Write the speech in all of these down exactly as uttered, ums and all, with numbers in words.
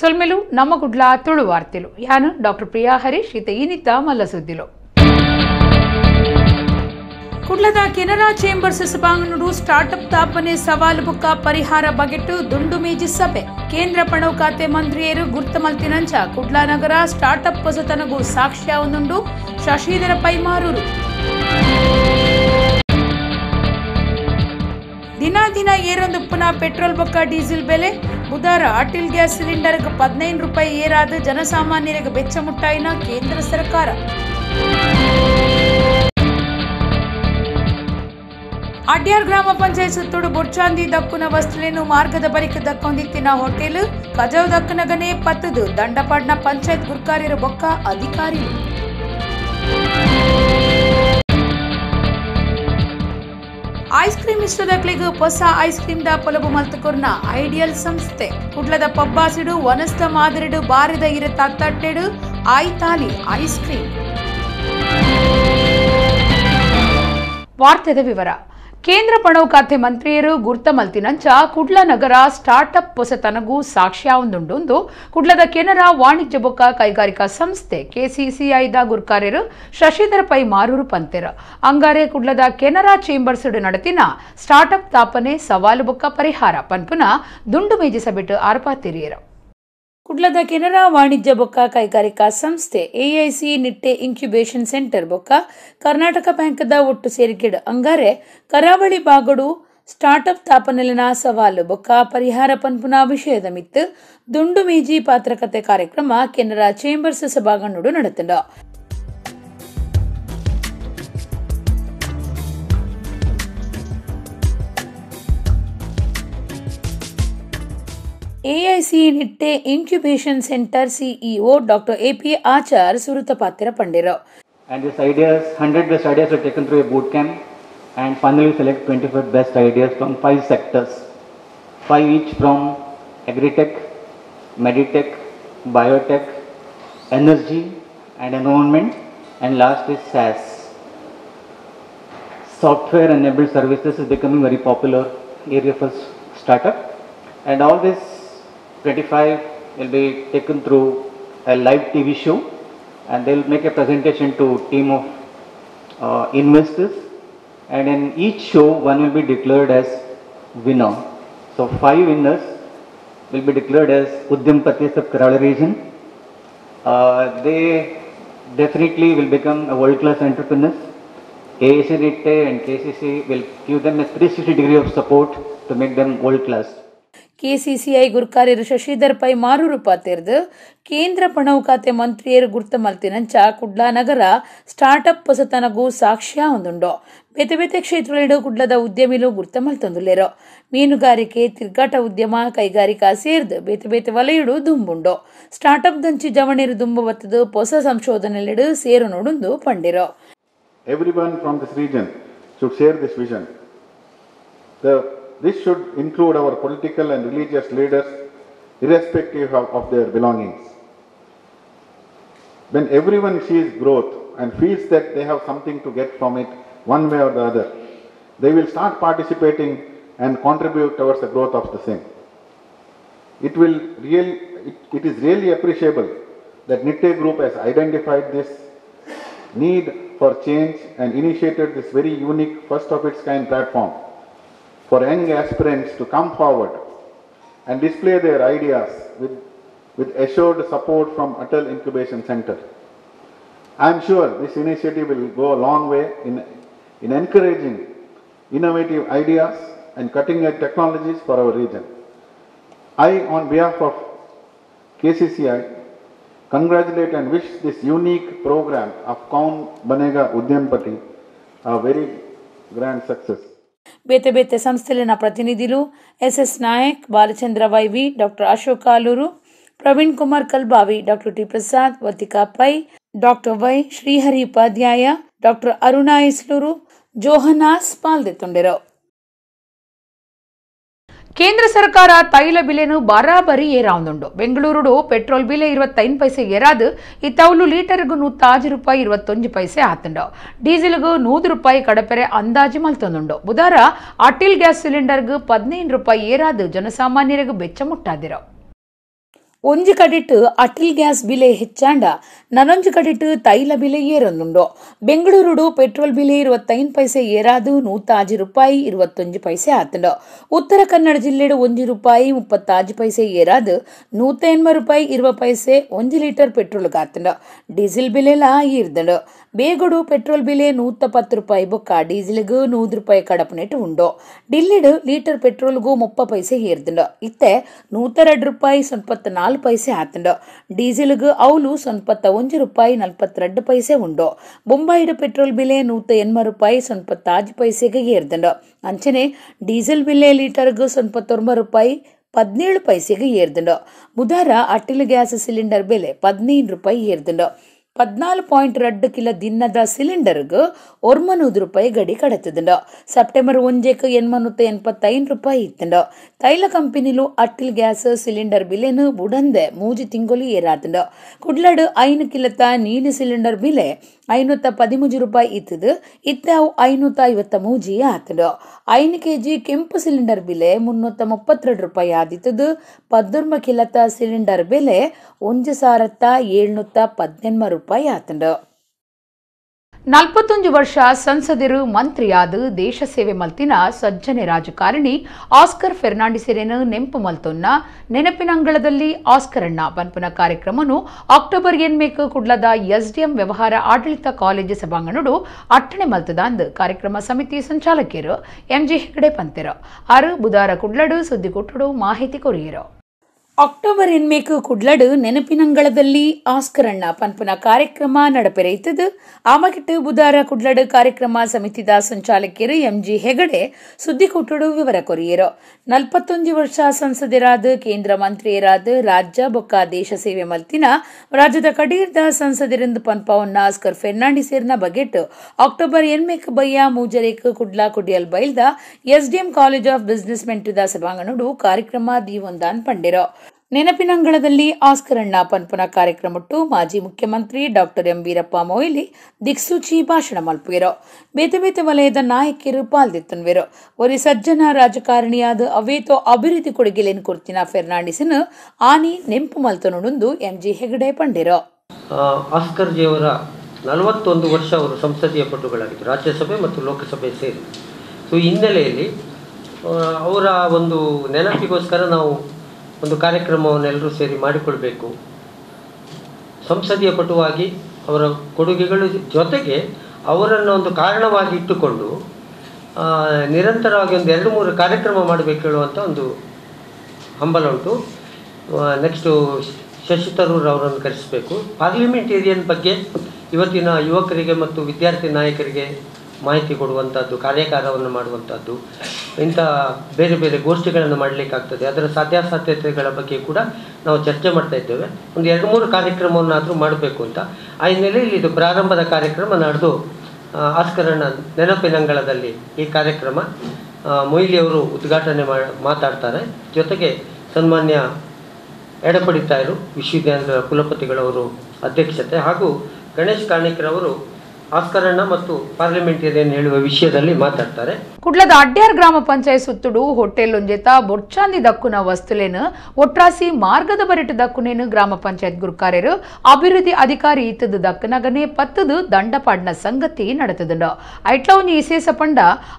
ಸೊಲ್ಮೆಲು ನಮ್ಮ ಗುಡ್ಲ ತುಳು ವಾರ್ತೆಲು ಯಾನು ಡಾಕ್ಟರ್ ಪ್ರಿಯಾ ಹರೀಶ್ ಈತ ಇನಿತ ಮಲ್ಲಸುದ್ದಿಲು ಕುಡ್ಲದ ಕೆನರಾ ಚೇಂಬರ್ಸ್ ಸಭಾಂಗಣುಡು ಸ್ಟಾರ್ಟ್ಅಪ್ ಸ್ಥಾಪನೆ ಸವಾಲು ಬುಕ್ಕ ಪರಿಹಾರ ಬಗೆಟ್ಟು ದುಂಡು ಮೇಜಿ ಸಭೆ ಕೇಂದ್ರ ಪಣವು ಖಾತೆ ಮಂತ್ರಿಯರು ಗುರ್ತಮಲ್ತಿನಂಚ ಕುಡ್ಲಾ ನಗರ ಸ್ಟಾರ್ಟ್ಅಪ್ ಹೊಸತನಗೂ ಸಾಕ್ಷ್ಯ ಒಂದುಂಡು ಶಶಿಧರ ಪೈಮಾರೂರು ದಿನ ದಿನ ಏರೊಂದುಪ್ಪನ ಪೆಟ್ರೋಲ್ ಬೊಕ್ಕ ಡೀಸೆಲ್ ಬೆಲೆ ಬುಧಾರ ಅಟಿಲ್ ಗ್ಯಾಸ್ ಸಿಲಿಂಡರ್ಗೆ ಹದಿನೈದು ರೂಪಾಯಿ ಏರಾದ ಜನಸಾಮಾನ್ಯರಿಗೆ ಬೆಚ್ಚ ಮುಟ್ಟಾಯಿನ ಕೇಂದ್ರ ಸರ್ಕಾರ. ಅಡ್ಯಾರ್ ಗ್ರಾಮ ಪಂಚಾಯತ್ ಸುತ್ತೋಡು ಬೊರ್ಚಾಂದಿ ದಕ್ಕುನ ವಸ್ತುಲೇನು ಮಾರ್ಗದ ಬಳಿಕ ದಕ್ಕೊಂದಿತ್ತಿನ ಹೋಟೆಲ್ ಕಜಾವ್ ದಕ್ಕನಗನೇ ಪತ್ತದು ದಂಡಪಾಡ್ನ ಪಂಚಾಯತ್ ಗುರ್ಕಾರ್ಯರ ಬೊಕ್ಕ ಅಧಿಕಾರಿ. ಐಸ್ ಕ್ರೀಮ್ ಇಷ್ಟದಕ್ಲಿಗೂ ಹೊಸ ಐಸ್ ಕ್ರೀಮ್ ದ ಪೊಲಬು ಮಲ್ತುಕೊರ್ನ ಐಡಿಯಲ್ ಸಂಸ್ಥೆ ಕುಡ್ಲದ ಪಬ್ಬಾಸಿಡು ವನಸ್ತ ಮಾದರಿಡು ಬಾರಿದ ಇರ ತಟ್ಟೆಡು ಆಯ್ತಾಲಿ ಐಸ್ ಕ್ರೀಮ್. ವಾರ್ತೆದ ವಿವರ. ಕೇಂದ್ರ ಪಣವು ಖಾತೆ ಮಂತ್ರಿಯರು ಗುರ್ತಮಲ್ತಿನಂಚ ಕುಡ್ಲ ನಗರ ಸ್ಟಾರ್ಟ್ಅಪ್ ಹೊಸತನಗೂ ಸಾಕ್ಷ್ಯ ಒಂದುಂಡು ಕುಡ್ಲದ ಕೆನರಾ ವಾಣಿಜ್ಯ ಬೊಕ್ಕ ಕೈಗಾರಿಕಾ ಸಂಸ್ಥೆ ಕೆಸಿಸಿಐದ ಗುರ್ಕಾರ್ಯರು ಶಶಿಧರ ಪೈ ಮಾರೂರು ಪಂತೆರು ಅಂಗಾರೆ ಕುಡ್ಲದ ಕೆನರಾ ಚೇಂಬರ್ಸ್ ನಡತಿನ ಸ್ಟಾರ್ಟ್ಅಪ್ ಸ್ಥಾಪನೆ ಸವಾಲು ಬೊಕ್ಕ ಪರಿಹಾರ ಪನ್ಪುನ ದುಂಡು ಮೇಜಿ ಸಭೆಟು ಆರ್ಪಾತಿರಿಯರು. ಕುಡ್ಲದ ಕೆನರಾ ವಾಣಿಜ್ಯ ಬೊಕ್ಕ ಕೈಗಾರಿಕಾ ಸಂಸ್ಥೆ ಎಐಸಿ ನಿಟ್ಟೆ ಇಂಕ್ಯುಬೇಷನ್ ಸೆಂಟರ್ ಬೊಕ್ಕ ಕರ್ನಾಟಕ ಬ್ಯಾಂಕ್ದ ಒಟ್ಟು ಸೇರಿಕೆಡು ಅಂಗಾರೆ ಕರಾವಳಿ ಬಾಗಡು ಸ್ಟಾರ್ಟ್ಅಪ್ ಸ್ಥಾಪನೆಲಿನ ಸವಾಲು ಬೊಕ್ಕ ಪರಿಹಾರ ಪನ್ಪುನ ವಿಷಯದ ಮಿತ್ತು ದುಂಡು ಮೇಜಿ ಪಾತ್ರಕತೆ ಕಾರ್ಯಕ್ರಮ ಕೆನರಾ ಚೇಂಬರ್ಸ್ ಸಭಾಂಗಣಡು ನಡೆತಂಡ. AIC Nitte incubation centre CEO doctor AP Achar ಸುರುತಪಾತ್ರ ಪಂಡಿರೋ. And this ideas, one hundred best ideas were taken through a boot camp, and finally select twenty-five best ideas from five sectors, five each from agri-tech, meditech, biotech, energy, and environment, and last is SaaS. Software-enabled services is becoming very popular area for startup, and all this. twenty-five will be taken through a live T V show, and they will make a presentation to team of uh, investors, and in each show one will be declared as winner. So five winners will be declared as Udyampatis of Kerala region. Uh, they definitely will become a world-class entrepreneurs. A I C N I T E and K C C will give them a three sixty degree of support to make them world-class. KCCI ಗುರ್ಕಾರ್ಯರು ಶಶಿಧರ್ ಪೈ ಮಾರೂರು ಪಾತೆರ್ದು ಕೇಂದ್ರ ಪಣವು ಖಾತೆ ಮಂತ್ರಿಯರು ಗುರ್ತಮಲ್ತಿನಂಚ ಕುಡ್ಲಾ ನಗರ startup ಹೊಸತನಗೂ ಸಾಕ್ಷ್ಯ ಒಂದುಂಡು ಬೇತೆ ಬೇತೆ ಕ್ಷೇತ್ರಗಳಿಡು ಕುಡ್ಲದ ಉದ್ಯಮಿಲು ಗುರ್ತಮಲ್ತೊಂದುಲ್ಲೆರು ಮೀನುಗಾರಿಕೆ ತಿರ್ಗಾಟ ಉದ್ಯಮ ಕೈಗಾರಿಕಾ ಸೇರ್ದು ಬೇತೆ ಬೇತೆ ವಲಯಡು ದುಂಬುಂಡು ಸ್ಟಾರ್ಟ್ಅಪ್ ದಂಚಿ ಜವಣಿರು ದುಂಬು ಬತ್ತದು ಹೊಸ ಸಂಶೋಧನೆಲಿಡು ಸೇರು ನೋಡುಂದು ಪಂಡಿರೋ. Everyone from this region should share this vision. The This should include our political and religious leaders, irrespective of, of their belongings. When everyone sees growth and feels that they have something to get from it, one way or the other, they will start participating and contribute towards the growth of the same. It will real, it, it is really appreciable that N I T E Group has identified this need for change and initiated this very unique, first of its kind platform for young aspirants to come forward and display their ideas with, with assured support from Atal Incubation Center. I am sure this initiative will go a long way in, in encouraging innovative ideas and cutting-edge technologies for our region. I, on behalf of K C C I, congratulate and wish this unique program of Kaun Banega Udyampati a very grand success. ಬೇತೆ ಬೇತೆ ಸಂಸ್ಥೆಲಿನ ಪ್ರತಿನಿಧಿಲು SS Nayak, Balachandra YV, doctor Ashok Aluru, Praveen Kumar Kalbavi, doctor T Prasad, Vathika Pai, doctor Y Srihari Upadhyaya, doctor Aruna Isloor, Johannes ಪಾಲ್ದೆತ್ತೊಂಡೆರು. ಕೇಂದ್ರ ಸರ್ಕಾರ ತೈಲ ಬಿಲೆನು ಬರಾಬರಿ ಏರಾವುದುಂಡು ಬೆಂಗಳೂರುಡು petrol ಬಿಲೆ ಇರುವತ್ತೈದು ಪೈಸೆ ಏರಾದು ಈ ತೌಲು ಲೀಟರ್ಗೂ ನೂತ್ತಾಜು ರೂಪಾಯಿ ಇರುವತ್ತೊಂಜು ಪೈಸೆ ಆತುಂಡು ಡೀಸೆಲ್ಗೂ ನೂರು ರೂಪಾಯಿ ಕಡಪೆರೆ ಅಂದಾಜು ಮಲ್ತೊಂದುಂಡು ಬುಧಾರ ಅಟಿಲ್ ಗ್ಯಾಸ್ ಸಿಲಿಂಡರ್ಗೂ ಹದಿನೈದು ರೂಪಾಯಿ ಏರಾದು ಜನಸಾಮಾನ್ಯರಿಗೂ ಬೆಚ್ಚ ಮುಟ್ಟಾದಿರು. ಒಂದು ಕಡೆಟ್ಟು ಅಟಿಲ್ ಗ್ಯಾಸ್ ಬೆಲೆ ಹೆಚ್ಚಾಂಡ ನನೊಂದು ಕಡೆಟ್ಟು ತೈಲ ಬೆಲೆ ಏರೊಂದುಂಡು. ಬೆಂಗಳೂರು ಪೆಟ್ರೋಲ್ ಬೆಲೆ ಇರುವತ್ತೈದು ಪೈಸೆ ಏರಾದು ನೂತಾಜು ರೂಪಾಯಿ ಇರುವತ್ತೊಂದು ಪೈಸೆ ಆತಂಡು. ಉತ್ತರ ಕನ್ನಡ ಜಿಲ್ಲೆಡು ಒಂದು ರೂಪಾಯಿ ಮುಪ್ಪತ್ತಾಜು ಪೈಸೆ ಏರಾದು ನೂತ ಎನ್ಮ ರೂಪಾಯಿ ಇರುವ ಪೈಸೆ ಒಂದು ಲೀಟರ್ ಪೆಟ್ರೋಲ್ಗೆ ಆತಂಡು. ಡೀಸೆಲ್ ಬೆಲೆಲ ಈರ್ದಂಡು. ಬೇಗಡು ಪೆಟ್ರೋಲ್ ಬೆಲೆ ನೂತ ಪತ್ತು ರೂಪಾಯಿ ಬೊಕ್ಕ ಡೀಸೆಲ್ಗೂ ನೂರು ರೂಪಾಯಿ ಕಡಪನೆಟ್ಟು ಉಂಡು. ಡಿಲ್ಲಿಡು ಲೀಟರ್ ಪೆಟ್ರೋಲ್ಗೂ ಮುಪ್ಪ ಪೈಸೆ ಏರ್ದಂಡು. ಇತ್ತೆ ನೂತೆರಡು ರೂಪಾಯಿ ಸೊನ್ಪತ್ತ ನಾಲ್ಕು ಪೈಸೆ ಆತಂಡು. ಡೀಸೆಲ್ಗೆ ಅವಲು ಸೊನ್ಪತ್ತ ಒಂದು ರೂಪಾಯಿ ನಲ್ಪತ್ತೆರಡು ಪೈಸೆ ಉಂಡು. ಬೊಂಬಾಯಿಡು ಪೆಟ್ರೋಲ್ ಬೆಲೆ ನೂತ ಎನ್ಮ ರೂಪಾಯಿ ಸೊನ್ಪತ್ತಾಜು ಪೈಸೆಗೆ ಏರ್ದಂಡು. ಅಂಚನೆ ಡೀಸೆಲ್ ಬೆಲೆ ಲೀಟರ್ಗೆ ಸೊನ್ಪತ್ತೊಂಬ ರೂಪಾಯಿ ಪದಿನೇಳು ಪೈಸೆಗೆ ಏರ್ದಂಡು. ಮುದಾರ ಅಟಿಲ್ ಗ್ಯಾಸ್ ಸಿಲಿಂಡರ್ ಬೆಲೆ ಪದಿನೈದು ರೂಪಾಯಿ ಏರ್ದಂಡು. ಪದ್ನಾಲ್ಕು ಪಾಯಿಂಟ್ ಎರಡು ಕಿಲೋ ದಿನದ ಸಿಲಿಂಡರ್ಗೆ ಒರ್ಮನೂರು ರೂಪಾಯಿ ಗಡಿ ಕಡತದಂಡು. ಸೆಪ್ಟೆಂಬರ್ ಒಂಜೆಕ್ ಎನ್ಮನೂತ ಎನ್ಪತ್ತೈದು ರೂಪಾಯಿ ಇತ್ತಂಡು. ತೈಲ ಕಂಪನಿಲು ಅಟಿಲ್ ಗ್ಯಾಸ್ ಸಿಲಿಂಡರ್ ಬೆಲೆನು ಬುಡಂದೆ ಮೂಜಿ ತಿಂಗಳು ಏರಾತಂಡು. ಕುಡ್ಲಡು ಐನು ಕಿಲೋತ ನೀಲಿ ಸಿಲಿಂಡರ್ ಬೆಲೆ ಐನೂತ ಪದಿಮೂಜು ರೂಪಾಯಿ ಇತ್ತದು. ಇತ್ತೆ ಅವು ಐನೂತ ಐವತ್ತ ಮೂಜಿ ಆತಂಡು. ಐನು ಕೆ ಜಿ ಕೆಂಪು ಸಿಲಿಂಡರ್ ಬೆಲೆ ಮುನ್ನೂತ ಮುಪ್ಪತ್ತೆರಡು ರೂಪಾಯಿ ಆದಿತ್ತದು. ಪದ್ದೊಂಬ ಕಿಲೋತ ಸಿಲಿಂಡರ್ ಬೆಲೆ ಒಂದು ಸಾವಿರದ ಏಳ್ನೂತ ಪದಿನೆಂಟು ರೂಪಾಯಿ ಆತಂಡು. ನಲವತ್ತೊಂದು ವರ್ಷ ಸಂಸದರು ಮಂತ್ರಿಯಾದ ದೇಶ ಸೇವೆ ಮಲ್ತಿನ ಸಜ್ಜನೆ ರಾಜಕಾರಣಿ ಆಸ್ಕರ್ ಫೆರ್ನಾಂಡಿಸರೇನು ನೆಂಪು ಮಲ್ತೊನ್ನ ನೆನಪಿನಂಗಳದಲ್ಲಿ ಆಸ್ಕರಣ್ಣ ಪನ್ಪುನ ಕಾರ್ಯಕ್ರಮನು ಅಕ್ಟೋಬರ್ ಎನ್ಮೇಕ್ ಕುಡ್ಲದ ಎಸ್ಡಿಎಂ ವ್ಯವಹಾರ ಆಡಳಿತ ಕಾಲೇಜು ಸಭಾಂಗಣಡು ಅಟ್ಟಣೆ ಮಲ್ತದಂದು ಕಾರ್ಯಕ್ರಮ ಸಮಿತಿ ಸಂಚಾಲಕಿಯರು ಎಂಜಿ ಹೆಗಡೆ ಪಂತೆರು ಆರು ಬುಧಾರ ಕುಡ್ಲಡು ಸುದ್ದಿಕೊಟ್ಟಡು ಮಾಹಿತಿ ಕೊರಿಯರು. ಅಕ್ಟೋಬರ್ ಎನ್ಮೇಕ್ ಕುಡ್ಲಡು ನೆನಪಿನಂಗಳದಲ್ಲಿ ಆಸ್ಕರಣ್ಣ ಪನ್ಪುನ ಕಾರ್ಯಕ್ರಮ ನಡಪೆರೆ ಇತ್ತದು. ಆಮಗಿಟ್ಟು ಬುಧಾರ ಕುಡ್ಲಡು ಕಾರ್ಯಕ್ರಮ ಸಮಿತಿದ ಸಂಚಾಲಕಿಯರು ಎಂಜಿ ಹೆಗಡೆ ಸುದ್ದಿಕೊಟ್ಟಡು ವಿವರ ಕೊರಿಯರು. ನಲವತ್ತೊಂದು ವರ್ಷ ಸಂಸದರಾದ ಕೇಂದ್ರ ಮಂತ್ರಿಯರಾದ ರಾಜ್ಯ ಬೊಕ್ಕ ದೇಶ ಸೇವೆ ಮಲ್ತಿನ ರಾಜ್ಯದ ಕಡೀರ್ದ ಸಂಸದರಿಂದ ಪನ್ಪವನ್ನ ಆಸ್ಕರ್ ಫೆರ್ನಾಂಡಿಸೇರ್ನ ಬಗೆಟ್ ಅಕ್ಟೋಬರ್ ಎನ್ಮೇಕ್ ಬಯ್ಯ ಮೂಜರೇಕ್ ಕುಡ್ಲಾ ಕುಡಿಯಲ್ ಬೈಲ್ದ ಎಸ್ಡಿಎಂ ಕಾಲೇಜ್ ಆಫ್ ಬಿಸಿನೆಸ್ ಮೆಂಟುದ ಸಭಾಂಗಣಡು ಕಾರ್ಯಕ್ರಮ ದೀವೊಂದಾನ್ ಪಂಡೆರೋ. ನೆನಪಿನಂಗಳದಲ್ಲಿ ಆಸ್ಕರಣ್ಣ ಪನ್ಪುನ ಕಾರ್ಯಕ್ರಮಟ್ಟು ಮಾಜಿ ಮುಖ್ಯಮಂತ್ರಿ ಡಾಕ್ಟರ್ ಎಂ ವೀರಪ್ಪ ಮೊಯ್ಲಿ ದಿಕ್ಸೂಚಿ ಭಾಷಣ ಮಲ್ಪುವೆರು. ಬೇತೆ ಬೇತೆ ವಲಯದ ನಾಯಕಿಯರು ಪಾಲ್ದಿತ್ತನ್ವೆರು. ಒರಿ ಸಜ್ಜನ ರಾಜಕಾರಣಿಯಾದ ಅವೇತೋ ಅಭಿವೃದ್ಧಿ ಕೊಡುಗೆಲೇನು ಕೊಡ್ತಿನ ಫೆರ್ನಾಂಡಿಸನ್ ಆನಿ ನೆಂಪು ಮಲ್ತನುಡೊಂದು ಎಂಜಿ ಹೆಗಡೆ ಪಂಡೆರು. ಆಸ್ಕರ್ ಜಿಯವರ ನಲವತ್ತೊಂದು ವರ್ಷ ಅವರು ಸಂಸದೀಯ ಪಟುಗಳಾಗಿದ್ದರು, ರಾಜ್ಯಸಭೆ ಮತ್ತು ಲೋಕಸಭೆ ಸೇರಿ. ಸೊ ಈ ಹಿನ್ನೆಲೆಯಲ್ಲಿ ಅವರ ಒಂದು ನೆನಪಿಗೋಸ್ಕರ ನಾವು ಒಂದು ಕಾರ್ಯಕ್ರಮವನ್ನೆಲ್ಲರೂ ಸೇರಿ ಮಾಡಿಕೊಳ್ಬೇಕು. ಸಂಸದೀಯ ಪಟುವಾಗಿ ಅವರ ಕೊಡುಗೆಗಳ ಜೊತೆಗೆ ಅವರನ್ನು ಒಂದು ಕಾರಣವಾಗಿ ಇಟ್ಟುಕೊಂಡು ನಿರಂತರವಾಗಿ ಒಂದು ಎರಡು ಮೂರು ಕಾರ್ಯಕ್ರಮ ಮಾಡಬೇಕು ಹೇಳುವಂಥ ಒಂದು ಹಂಬಲ ಉಂಟು. ನೆಕ್ಸ್ಟು ಶಶಿ ತರೂರ್ ಅವರನ್ನು ಕರೆಸಬೇಕು. ಪಾರ್ಲಿಮೆಂಟೇರಿಯನ್ ಬಗ್ಗೆ ಇವತ್ತಿನ ಯುವಕರಿಗೆ ಮತ್ತು ವಿದ್ಯಾರ್ಥಿ ನಾಯಕರಿಗೆ ಮಾಹಿತಿ ಕೊಡುವಂಥದ್ದು, ಕಾರ್ಯಾಗಾರವನ್ನು ಮಾಡುವಂಥದ್ದು, ಇಂಥ ಬೇರೆ ಬೇರೆ ಗೋಷ್ಠಿಗಳನ್ನು ಮಾಡಲಿಕ್ಕಾಗ್ತದೆ. ಅದರ ಸಾಧ್ಯಾಸಾಧ್ಯತೆಗಳ ಬಗ್ಗೆ ಕೂಡ ನಾವು ಚರ್ಚೆ ಮಾಡ್ತಾ ಇದ್ದೇವೆ. ಒಂದು ಎರಡು ಮೂರು ಕಾರ್ಯಕ್ರಮವನ್ನಾದರೂ ಮಾಡಬೇಕು ಅಂತ ಆ ಹಿನ್ನೆಲೆಯಲ್ಲಿ ಇದು ಪ್ರಾರಂಭದ ಕಾರ್ಯಕ್ರಮ. ನಡೆದು ಆಸ್ಕರಣ್ಣ ನೆನಪಿನಂಗಳದಲ್ಲಿ ಈ ಕಾರ್ಯಕ್ರಮ ಮೊಯ್ಲಿಯವರು ಉದ್ಘಾಟನೆ ಮಾತಾಡ್ತಾರೆ. ಜೊತೆಗೆ ಸನ್ಮಾನ್ಯ ಎಡಪಡಿತಾಯರು ವಿಶ್ವವಿದ್ಯಾಲಯದ ಕುಲಪತಿಗಳವರು ಅಧ್ಯಕ್ಷತೆ ಹಾಗೂ ಗಣೇಶ್ ಕಾಣಿಕ್ರವರು ಆಸ್ಕರಣ್ಣ ಮತ್ತು ಪಾರ್ಲಿಮೆಂಟೇರಿಯನ್ ಹೇಳುವ ವಿಷಯದಲ್ಲಿ ಮಾತಾಡ್ತಾರೆ. ಕುಡ್ಲದ ಅಡ್ಯಾರ್ ಗ್ರಾಮ ಪಂಚಾಯತ್ ಸುತ್ತುಡು ಹೋಟೆಲ್ ಒಂಜೇತ ಬೊಟ್ಚಾಂದಿ ದಕ್ಕುನ ವಸ್ತುಲೇನು ಒಟ್ರಾಸಿ ಮಾರ್ಗದ ಬರಿಟ ದಕ್ಕುನೇನು ಗ್ರಾಮ ಪಂಚಾಯತ್ ಗುರುಕಾರ್ಯರು ಅಭಿವೃದ್ಧಿ ಅಧಿಕಾರಿ ಇತ್ತದ ದಕ್ಕನಗನೆ ಪತ್ತದು ದಂಡಪಾಡ್ನ ಸಂಗತಿ ನಡೆತದಂಡ. ಐಟ್ಲ ಒಂಜಿ ಇಸೇಸ ಪಂಡ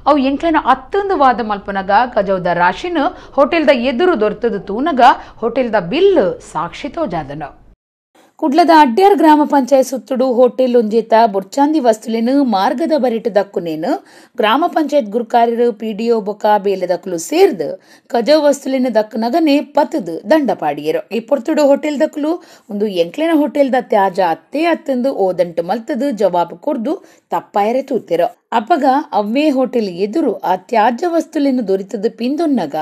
ಅವು ಎಂಕ್ಲನ ಹತ್ತೊಂದು ವಾದ ಮಲ್ಪನಗ ಕಜೌದ ರಾಶಿನ ಹೋಟೆಲ್ದ ಎದುರು ದೊರ್ತದು ತೂನಗ ಹೋಟೆಲ್ದ ಬಿಲ್ ಸಾಕ್ಷಿ ತೋಜಾದನ. ಕುಡ್ಲದ ಅಡ್ಯಾರ್ ಗ್ರಾಮ ಪಂಚಾಯತ್ ಸುತ್ತುಡು ಹೋಟೆಲ್ ಒಂಜೇತ ಬೊಟ್ಚಾಂದಿ ವಸ್ತುಲೇನು ಮಾರ್ಗದ ಬರಿಟ ದಕ್ಕುನೇನು ಗ್ರಾಮ ಪಂಚಾಯತ್ ಗುರುಕಾರ್ಯರು ಪಿಡಿಒ ಬೊಕ ಬೇಲೆ ದಕ್ಕಲು ಸೇರ್ದು ಕಜವ್ ವಸ್ತುಲೇನು ದಕ್ಕನಗನೆ ಪತ್ತದು ದಂಡ ಪಾಡಿಯರು. ಈ ಪೊರ್ತುಡು ಹೋಟೆಲ್ ದಕ್ಕಲು ಒಂದು ಎಂಕ್ಲೆನ ಹೋಟೆಲ್ದ ತ್ಯಾಜ ಅತ್ತೆ ಅತ್ತಂದು ಓದಂಟು ಮಲ್ತದು ಜವಾಬು ಕೊರ್ದು ತಪ್ಪಾಯರೆ ತೂತೆರು. ಅಪಗ ಅವೇ ಹೋಟೆಲ್ ಎದುರು ಆ ತ್ಯಾಜ್ಯ ವಸ್ತುಲೇನು ದೊರಿತದ ಪಿಂದೊನ್ನಗ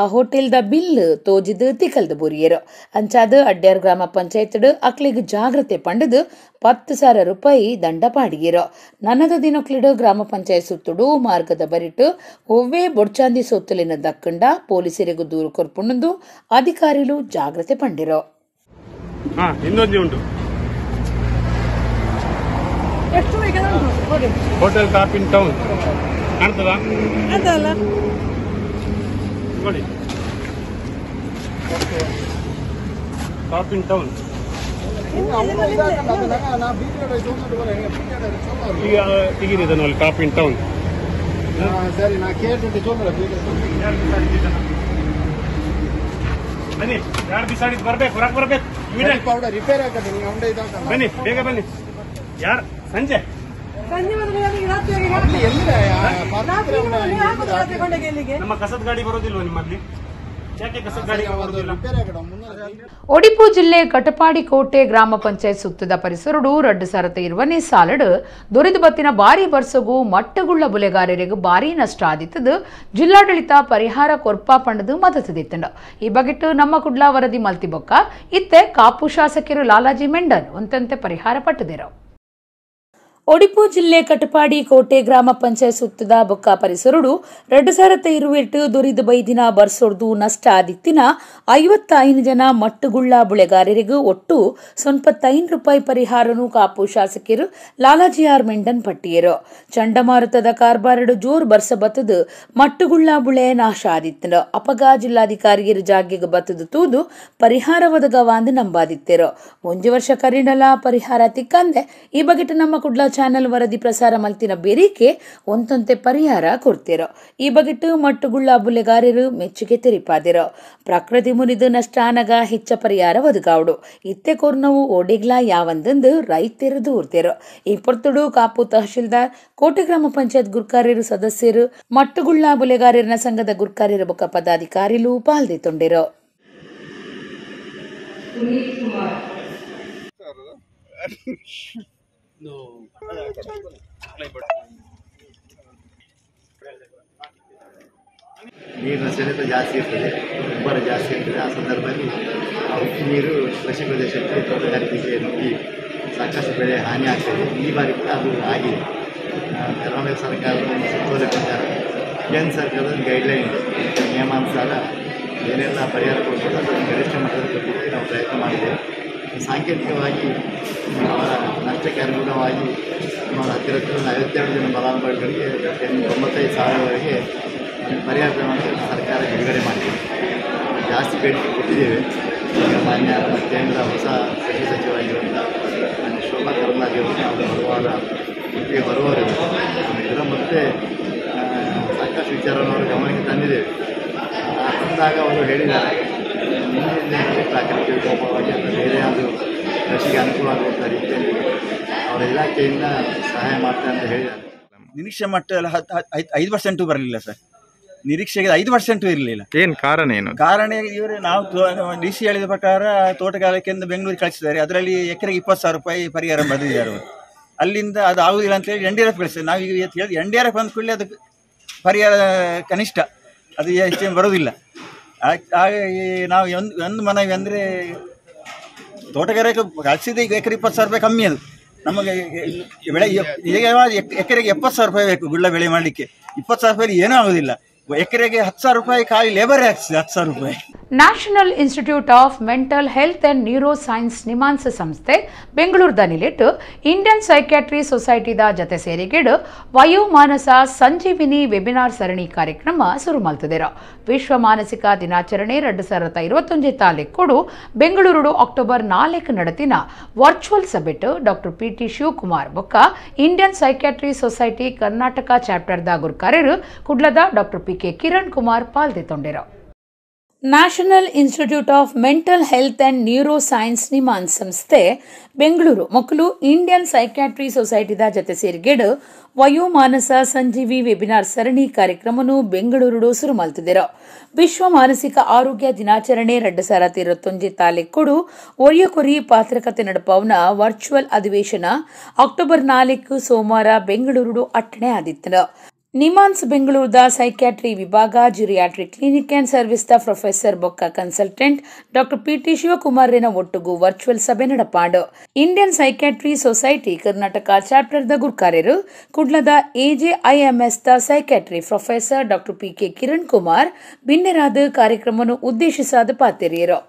ಆ ಹೋಟೆಲ್ದ ಬಿಲ್ ತೋಜಿದು ತಿಕಲ್ದು ಬುರಿಯರು. ಅಂಚಾದ ಅಡ್ಯಾರ್ ಗ್ರಾಮ ಪಂಚಾಯತ್ ಅಕ್ಲಿಗೆ ಜಾಗ್ರತೆ ಪಂಡದು ಪತ್ತು ಸಾವಿರ ರೂಪಾಯಿ ದಂಡ ಪಾಡಿಯರು. ನನ್ನದ ದಿನಕ್ಲಿಡು ಗ್ರಾಮ ಪಂಚಾಯತ್ ಸುತ್ತುಡು ಮಾರ್ಗದ ಬರಿಟು ಒವ್ವೇ ಬೊಟ್ಚಾಂದಿ ಸೊತ್ತಲಿನ ದಕ್ಕಂಡ ಪೊಲೀಸರಿಗೂ ದೂರು ಕೊರ್ಪುಣದು ಅಧಿಕಾರಿಲು ಜಾಗ್ರತೆ ಪಂಡಿರು. ಹೋಟೆಲ್ ಕಾಪಿನ್ ಟೌನ್ ಕಾಣ್ತದ ನೋಡಿ. Top in town. Top in town. Benny, yar decided barbe, korak barbe. Unit powder repair agadining avunde idha. Benny, bega benny. Yar Sanjay. Sanjay madhu yar irattu yar ellida yar. Raatri madhu yaako raatri konde gelige. Namma kasad gaadi barodillo nimmali. Udupi ಜಿಲ್ಲೆ ಘಟಪಾಡಿ ಕೋಟೆ ಗ್ರಾಮ ಪಂಚಾಯತ್ ಸುತ್ತದ ಪರಿಸರಡು ರಡ್ಡು ಸರತ ಇರುವನೇ ಸಾಲಡು ದೊರೆದು ಬತ್ತಿನ ಭಾರಿ ಬರ್ಸಗೂ ಮಟ್ಟಗುಳ್ಳ ಬುಲೆಗಾರರಿಗೂ ಭಾರಿ ನಷ್ಟ ಆದಿತ್ತದು ಜಿಲ್ಲಾಡಳಿತ ಪರಿಹಾರ ಕೊರ್ಪಾ ಪಂಡದು ಮದತದಿತ್ತಂಡ ಈ ಬಗೆಟ್ಟು ನಮ್ಮ ಕುಡ್ಲಾ ವರದಿ ಮಲ್ತಿಬೊಕ್ಕ ಇತ್ತೆ ಕಾಪು ಶಾಸಕರು ಲಾಲಾಜಿ ಮೆಂಡನ್ ಒಂತಂತೆ ಪರಿಹಾರ ಪಟ್ಟದಿರೋ ಉಡುಪಿ ಜಿಲ್ಲೆ ಕಟಪಾಡಿ ಕೋಟೆ ಗ್ರಾಮ ಪಂಚಾಯತ್ ಸುತ್ತದ ಬೊಕ್ಕ ಪರಿಸರಡು ಎರಡು ಸಾವಿರದ ಇರುವಿಟ್ಟು ದುರಿದ ಬೈದಿನ ಬರ್ಸೋಡ್ದು ನಷ್ಟ ಆದಿತ್ತಿನ ಐವತ್ತೈದು ಜನ ಮಟ್ಟುಗುಳ್ಳ ಬುಳೆಗಾರರಿಗೂ ಒಟ್ಟು ಸೊನ್ಪತ್ತೈದು ರೂಪಾಯಿ ಪರಿಹಾರನು ಕಾಪು ಶಾಸಕರು ಲಾಲಾಜಿ ಆರ್ ಮೆಂಡನ್ ಪಟ್ಟಿಯರು ಚಂಡಮಾರುತದ ಕಾರ್ಬಾರಡು ಜೋರ್ ಬರ್ಸ ಬತ್ತದು ಮಟ್ಟುಗುಳ್ಳ ಬುಳೆ ನಾಶ ಆದಿತ್ತನು ಅಪಗ ಜಿಲ್ಲಾಧಿಕಾರಿಯರು ಜಾಗೆಗೆ ಬತ್ತದು ತೂದು ಪರಿಹಾರ ಒದಗವಾಂದು ನಂಬಾದಿತ್ತರು ಒಂದು ವರ್ಷ ಕರಿಣಲ ಪರಿಹಾರ ತಿಕ್ಕಂದೆ ಈ ಬಗೆಟ ನಮ್ಮ ಕುಡ್ಲ ಚಾನೆಲ್ ವರದಿ ಪ್ರಸಾರ ಮಲ್ತಿನ ಬೇರಿಕೆ ಒಂತೊಂತೆ ಪರಿಹಾರ ಕೊಡ್ತಿರೋ ಈ ಬಗೆಟ್ಟು ಮಟ್ಟುಗುಳ್ಳ ಬುಲೆಗಾರರು ಮೆಚ್ಚುಗೆ ತೆರಿಪಾದಿರೋ ಪ್ರಕೃತಿ ಮುರಿದು ನಷ್ಟಾನಗ ಹೆಚ್ಚ ಪರಿಹಾರ ಒದಗಾವಡು ಇತ್ತೆ ಕೊರ್ನವು ಓಡಿಗ್ಲ ಯಾವಂದಂದು ರೈತರು ದೂರ್ತಿರೋ ಈ ಪೊರ್ತುಡು ಕಾಪು ತಹಶೀಲ್ದಾರ್ ಕೋಟೆ ಗ್ರಾಮ ಪಂಚಾಯತ್ ಗುರ್ಕಾರ್ಯರು ಸದಸ್ಯರು ಮಟ್ಟುಗುಳ್ಳ ಬುಲೆಗಾರರನ ಸಂಘದ ಗುರ್ಕಾರ್ಯರ ಬೊಕ್ಕ ಪದಾಧಿಕಾರಿಲು ಪಾಲ್ದಿತೊಂಡಿರೋ No. ನೀರಿನ ಸೆಳೆತ ಜಾಸ್ತಿ ಇರ್ತದೆ, ಒಬ್ಬರ ಜಾಸ್ತಿ ಇರ್ತದೆ. ಆ ಸಂದರ್ಭದಲ್ಲಿ ಉಪ್ಪು ನೀರು ಕೃಷಿ ಪ್ರದೇಶಕ್ಕೆ, ತೋಟಗಾರಿಕೆಗೆ ನುಗ್ಗಿ ಸಾಕಷ್ಟು ಬೆಳೆ ಹಾನಿ ಆಗ್ತದೆ. ಈ ಬಾರಿ ಕೂಡ ಅದು ಆಗಿದೆ. ಕರ್ನಾಟಕ ಸರ್ಕಾರದ ಸುತ್ತೋಲೆ ಪ್ರಕಾರ ಕೇಂದ್ರ ಸರ್ಕಾರದ ಗೈಡ್ಲೈನ್ ಇದೆ, ನಿಯಮಾನುಸಾರ ಏನೆಲ್ಲ ಪರಿಹಾರ ಕೊಡ್ಬೋದು ಅದನ್ನು ಗರಿಷ್ಠ ಮಟ್ಟದಲ್ಲಿ ನಾವು ಪ್ರಯತ್ನ ಮಾಡಿದ್ದೇವೆ. ಸಾಂಕೇತಿಕವಾಗಿ ಅವರ ನಷ್ಟಕ್ಕೆ ಅನುಗುಣವಾಗಿ ಸುಮಾರು ಹತ್ತಿರ ಹತ್ತಿರ ಐವತ್ತೆರಡು ಜನ ಫಲಾನುಭವಿಗಳಿಗೆ ತೊಂಬತ್ತೈದು ಸಾವಿರವರೆಗೆ ಪರಿಹಾರ ಪ್ರಮಾಣದಲ್ಲಿ ಸರ್ಕಾರ ಬಿಡುಗಡೆ ಮಾಡಿದೆ. ಜಾಸ್ತಿ ಬೇಡಿಕೆ ಕೊಟ್ಟಿದ್ದೇವೆ. ಈಗ ಮಾನ್ಯ ಕೇಂದ್ರ ಹೊಸ ಕೃಷಿ ಸಚಿವರಾಗಿರುವಂಥ ಶೋಭಾ ಕರಂದ್ಲಾಜಿಯವರು ಬರುವಾರ ಒಟ್ಟಿಗೆ ಬರುವವರು ಇದರ ಮತ್ತೆ ಸಾಕಷ್ಟು ವಿಚಾರವನ್ನು ಅವರು ಗಮನಕ್ಕೆ ತಂದಿದ್ದೇವೆ. ಅಂದಾಗ ಅವರು ಹೇಳಿದ್ದಾರೆ, ಪ್ರಾಕೃತಿಕ ವಿಕೋಪವಾಗಿ ಅಥವಾ ಬೇರೆ ಅದು ಕೃಷಿಗೆ ಅನುಕೂಲ ಆಗುವಂಥ ರೀತಿಯಲ್ಲಿ ಅವರ ಇಲಾಖೆಯಿಂದ ಸಹಾಯ ಮಾಡ್ತಾರೆ ಅಂತ ಹೇಳಿದ್ದಾರೆ. ನಿರೀಕ್ಷೆ ಮಟ್ಟದಲ್ಲಿ ಹತ್ತು ಹತ್ತು ಐದು ಪರ್ಸೆಂಟು ಬರಲಿಲ್ಲ ಸರ್. ನಿರೀಕ್ಷೆಗೆ ಐದು ಪರ್ಸೆಂಟು ಇರಲಿಲ್ಲ. ಏನು ಕಾರಣ? ಏನು ಕಾರಣ ಇವರೇ ನಾವು ಡಿ ಸಿ ಹೇಳಿದ ಪ್ರಕಾರ ತೋಟಗಾರಿಕೆಯಿಂದ ಬೆಂಗಳೂರಿಗೆ ಕಳಿಸಿದ್ದಾರೆ. ಅದರಲ್ಲಿ ಎಕರೆಗೆ ಇಪ್ಪತ್ತು ಸಾವಿರ ರೂಪಾಯಿ ಪರಿಹಾರ ಬಂದಿದ್ದಾರೆ. ಅಲ್ಲಿಂದ ಅದು ಆಗುವುದಿಲ್ಲ ಅಂತೇಳಿ ಎನ್ ಡಿ ಆರ್ ಎಫ್ ಕಳಿಸಿದ್ದಾರೆ. ನಾವು ಈಗ ಹೇಳಿ ಎನ್ ಡಿ ಆರ್ ಎಫ್ ಅಂದ್ಕೊಳ್ಳಿ ಅದು ಪರಿಹಾರ ಕನಿಷ್ಠ, ಅದು ಹೆಚ್ಚೇನು ಬರೋದಿಲ್ಲ. ಹಾಗಾಗಿ ನಾವು ಒಂದು ಒಂದು ಮನವಿ ಅಂದರೆ ತೋಟಗಾರಿಕೆ ಕಳಿಸಿದ ಈಗ ಎಕರೆ ಇಪ್ಪತ್ತು ಸಾವಿರ ರೂಪಾಯಿ ಕಮ್ಮಿ. ಅದು ನಮಗೆ ಬೆಳೆ ಈಗ ಎಕರೆಗೆ ಎಪ್ಪತ್ತು ಸಾವಿರ ರೂಪಾಯಿ ಬೇಕು ಗುಳ್ಳ ಬೆಳೆ ಮಾಡಲಿಕ್ಕೆ. ಇಪ್ಪತ್ತು ಸಾವಿರ ರೂಪಾಯಿ ಏನೂ ಆಗೋದಿಲ್ಲ. ಎಕರೆಗೆ ಹತ್ತು ಸಾವಿರ ರೂಪಾಯಿ ಖಾಲಿ ಲೇಬರ್ ಹಾಕ್ಸಿದೆ, ಹತ್ತು ಸಾವಿರ ರೂಪಾಯಿ. National institute of mental health and neuro science NIMHANS ಸಂಸ್ಥೆ ಬೆಂಗಳೂರದ ನಿಲೆಟ್ಟು ಇಂಡಿಯನ್ ಸೈಕ್ಯಾಟ್ರಿ ಸೊಸೈಟಿದ ಜತೆ ಸೇರಿಗೆಡು ವಯೋಮಾನಸ ಸಂಜೀವಿನಿ ವೆಬಿನಾರ್ ಸರಣಿ ಕಾರ್ಯಕ್ರಮ ಶುರು ಮಾಡ್ತಿದ್ದೀರ. ವಿಶ್ವ ಮಾನಸಿಕ ದಿನಾಚರಣೆ ಎರಡು ಸಾವಿರದ ಇರುವತ್ತೊಂದು ತಾಲೀಕು ಬೆಂಗಳೂರು ಅಕ್ಟೋಬರ್ ನಾಲ್ಕು ನಡತಿನ ವರ್ಚುವಲ್ ಸಭೆಟ್ಟು ಡಾಕ್ಟರ್ ಪಿ ಟಿ ಶಿವಕುಮಾರ್ ಬೊಕ್ಕ ಇಂಡಿಯನ್ ಸೈಕ್ಯಾಟ್ರಿ ಸೊಸೈಟಿ ಕರ್ನಾಟಕ ಚಾಪ್ಟರ್ದ ಗುರುಕಾರ್ಯರು ಕುಡ್ಲದ doctor P K Kiran Kumar ಪಾಲ್ದಿತೊಂಡಿರೋ. National institute of mental health and neuro science ನಿಮಾನ್ ಸಂಸ್ಥೆ ಬೆಂಗಳೂರು ಮಕ್ಕಳು ಇಂಡಿಯನ್ ಸೈಕ್ಯಾಟ್ರಿ ಸೊಸೈಟಿದ ಜತೆ ಸೇರಿಗೆಡು ವಯೋಮಾನಸ ಸಂಜೀವಿ ವೆಬಿನಾರ್ ಸರಣಿ ಕಾರ್ಯಕ್ರಮನು ಬೆಂಗಳೂರು ಶುರು ಮಾಡ್ತಿದ್ದೀರ. ವಿಶ್ವ ಮಾನಸಿಕ ಆರೋಗ್ಯ ದಿನಾಚರಣೆ ಎರಡು ಸಾವಿರದ ಇರುವತ್ತೊಂದು ತಾಲೀಕು ಒರಿಯಕೊರಿ ಪಾತ್ರಕತೆ ನಡಪವನ ವರ್ಚುವಲ್ ಅಧಿವೇಶನ ಅಕ್ಟೋಬರ್ ನಾಲ್ಕು ಸೋಮವಾರ ಬೆಂಗಳೂರು ಅಟ್ಟಣೆ ಆದಿತ್ತನ. ನಿಮಾನ್ಸ್ ಬೆಂಗಳೂರದ ಸೈಕ್ಯಾಟ್ರಿ ವಿಭಾಗ ಜಿರಿಯಾಟ್ರಿ ಕ್ಲಿನಿಕ್ ಆ್ಯಂಡ್ ಸರ್ವಿಸ್ದ ಪ್ರೊಫೆಸರ್ ಬೊಕ್ಕ ಕನ್ಸಲ್ಟೆಂಟ್ ಡಾಕ್ಟರ್ ಪಿ ಟಿ ಶಿವಕುಮಾರ್ನ ಒಟ್ಟಿಗೂ ವರ್ಚುವಲ್ ಸಭೆ ನಡಪಾಂಡು. ಇಂಡಿಯನ್ ಸೈಕ್ಯಾಟ್ರಿ ಸೊಸೈಟಿ ಕರ್ನಾಟಕ ಚಾಪ್ಟರ್ದ ಗುರುಕಾರ್ಯರು ಕುಡ್ಲದ ಎಜೆಐಎಂಎಸ್ದ psychiatry professor doctor P K Kiran Kumar ಬಿನ್ನೆರಾದ ಕಾರ್ಯಕ್ರಮವನ್ನು ಉದ್ದೇಶಿಸಾದ ಪಾತೆರಿಯರು.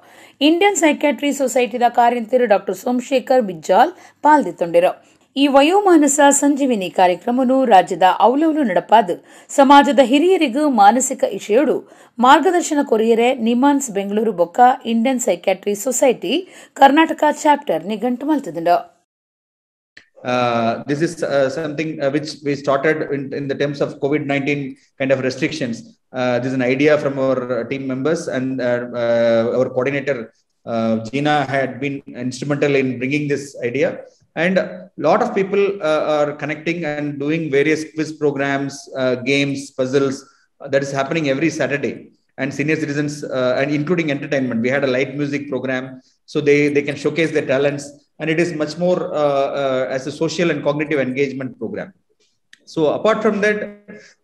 ಇಂಡಿಯನ್ ಸೈಕ್ಯಾಟ್ರಿ ಸೊಸೈಟಿದ ಕಾರ್ಯಂತಿರು ಡಾಕ್ಟರ್ ಸೋಮಶೇಖರ್ ಬಿಜ್ಜಾಲ್ ಪಾಲ್ದಿತೊಂಡಿರು. ಈ ವಯೋಮಾನಸ ಸಂಜೀವಿನಿ ಕಾರ್ಯಕ್ರಮವನ್ನು ರಾಜ್ಯದ ಅವಲವಲು ನಡಪಾದು ಸಮಾಜದ ಹಿರಿಯರಿಗೂ ಮಾನಸಿಕ ಇಷೆಯೋಡು ಮಾರ್ಗದರ್ಶನ ಕೊರಿಯರೆ ನಿಮಾನ್ಸ್ ಬೆಂಗಳೂರು ಬೊಕ್ಕ Indian psychiatry society Karnataka chapter ನಿಘಂಟು ಮಲ್ತದಿಂದ. Uh, this is uh, something uh, which we started in, in the terms of COVID nineteen kind of restrictions. Uh, this is an idea from our team members, and uh, uh, our coordinator, uh, Gina, had been instrumental in bringing this idea. And a lot of people uh, are connecting and doing various quiz programs, uh, games, puzzles uh, that is happening every Saturday. And senior citizens, uh, and including entertainment. We had a live music program, so they, they can showcase their talents. And it is much more uh, uh, as a social and cognitive engagement program. So apart from that,